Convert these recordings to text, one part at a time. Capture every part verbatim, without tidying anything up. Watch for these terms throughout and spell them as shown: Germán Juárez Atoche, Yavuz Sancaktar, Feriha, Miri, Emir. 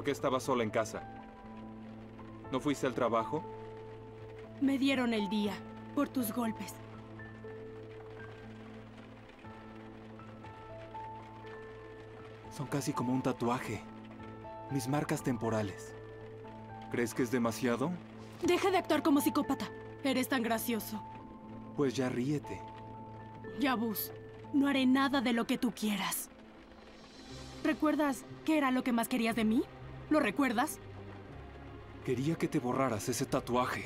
¿Por qué estaba sola en casa? ¿No fuiste al trabajo? Me dieron el día por tus golpes. Son casi como un tatuaje. Mis marcas temporales. ¿Crees que es demasiado? Deja de actuar como psicópata. Eres tan gracioso. Pues ya ríete. Yavuz, no haré nada de lo que tú quieras. ¿Recuerdas qué era lo que más querías de mí? ¿Lo recuerdas? Quería que te borraras ese tatuaje.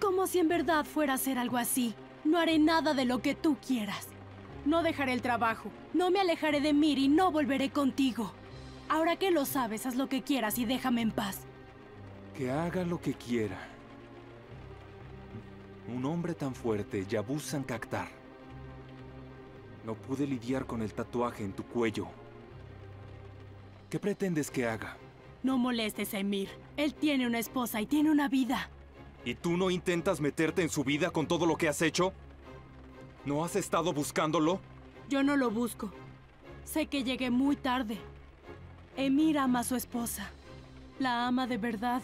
Como si en verdad fuera a hacer algo así. No haré nada de lo que tú quieras. No dejaré el trabajo. No me alejaré de Miri y no volveré contigo. Ahora que lo sabes, haz lo que quieras y déjame en paz. Que haga lo que quiera. Un hombre tan fuerte, Yavuz Sancaktar. No pude lidiar con el tatuaje en tu cuello. ¿Qué pretendes que haga? No molestes a Emir. Él tiene una esposa y tiene una vida. ¿Y tú no intentas meterte en su vida con todo lo que has hecho? ¿No has estado buscándolo? Yo no lo busco. Sé que llegué muy tarde. Emir ama a su esposa. La ama de verdad.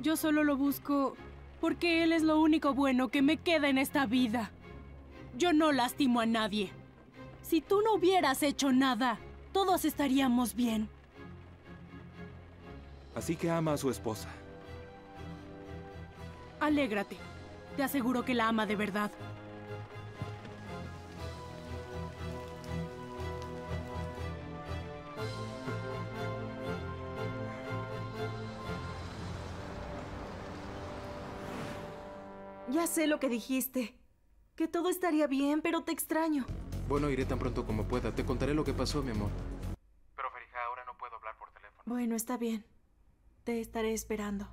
Yo solo lo busco porque él es lo único bueno que me queda en esta vida. Yo no lastimo a nadie. Si tú no hubieras hecho nada, todos estaríamos bien. Así que ama a su esposa. Alégrate. Te aseguro que la ama de verdad. Ya sé lo que dijiste. Que todo estaría bien, pero te extraño. Bueno, iré tan pronto como pueda. Te contaré lo que pasó, mi amor. Pero Feriha, ahora no puedo hablar por teléfono. Bueno, está bien. Te estaré esperando.